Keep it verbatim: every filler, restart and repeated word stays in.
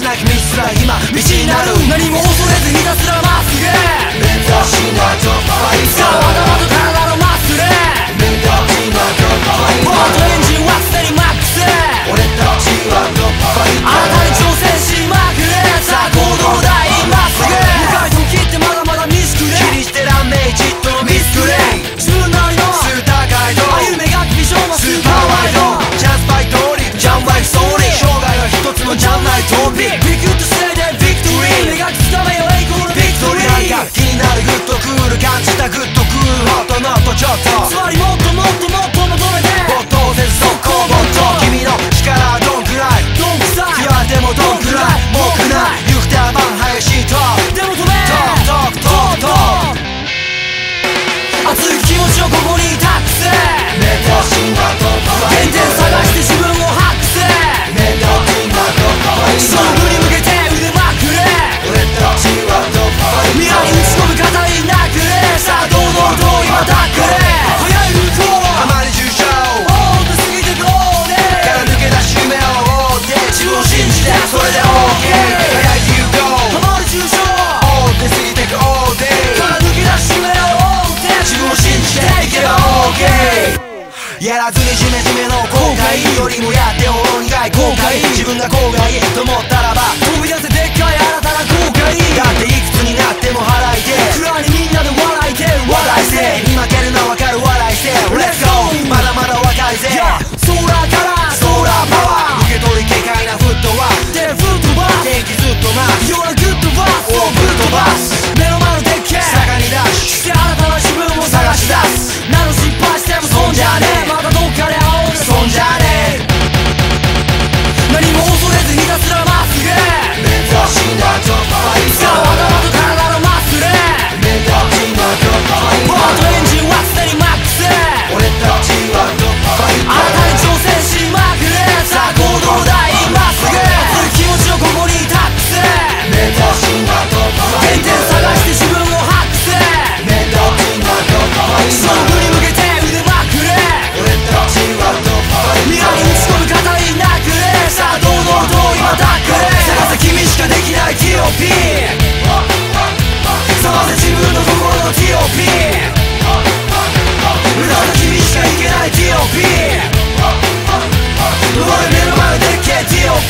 しなき道すら今道になる。何も恐れずひたすらまっすぐ。目指しなきゃいつかわざわざ体のまっすぐ。目指しなきゃポートエンジンはすでにマックス。俺たちはあなたに挑戦しまくれ。さあ行動だ今すぐ。向かいと切ってまだまだ未熟で気にしてらんねえ。じっと見つくれ。自分なりのスーターガイド。歩めが厳しょうなスーパーワイド。ジャズバイトリージャンバイソーリー。生涯は一つのジャンナイトビー。ビクッとせいでビクトリー。目がつかめよ栄光のビクトリー。なんか気になるグッとクール。感じたグッとクール。ホットノットちょっとつまりもっともっともっと求めて没頭せず速攻没頭。君の力はどんくらいどんくさい。言われてもどんくらいもうくない。行く手は万杯しとでも止めトークトークトークトーク。熱い気持ちをここに託せ。目指しなきゃ原点探して自分を発掘せ。目指しなきゃ勝負に向けて腕まくれ。俺たちはどこ未来に打ち込む方いなくれ。さあ堂々と今だくれ。早いルートあまり重症もっと過ぎてゴールから抜け出し夢を追って自分を信じてそれで OK。 早い流行あまり重症追って過ぎてゴールから抜け出し夢を自分を信じていけば OK。 やらずにジメジメの後悔よりもやってほろ苦い後悔。自分が後悔と思ったらば飛び出せでっかい新たな後悔。だっていくつになっても払いて暗にみんなで笑いて笑いせ。に負けるの分かる笑いせ。 Let's go まだまだ若いぜ。ソーラーカラーソーラーパワー受け取り軽快なフットワークでフットバー天気ずっと待つ。 You're a good boss オープン飛ばす。目の前の鉄拳坂にダッシュして新たな自分を探し出す。何を失敗しても損じゃねえ。またどっかで会おう損じゃねえ。何も恐れずひたすらまっすぐ。目指しなきゃいつかわざわざ体のまっすぐ。目指しなきゃポートエンジンはすでにマックス。俺たちはどこにあなたに挑戦しまくれ。さあ行動だ今すぐ。熱い気持ちをここに託せ。目指しなきゃ原点探して自分を発掘せ。目指しなきゃ勝負に向けて腕まくれ。俺たちはどこに未来に打ち込む方いなくれ。さあ堂々と今だくれ。探せ君しかできない ティーオーピー 探せ自分の心の ティーオーピー 無駄な君しかいけない ティーオーピー。 俺目の前でっけえ ティーオー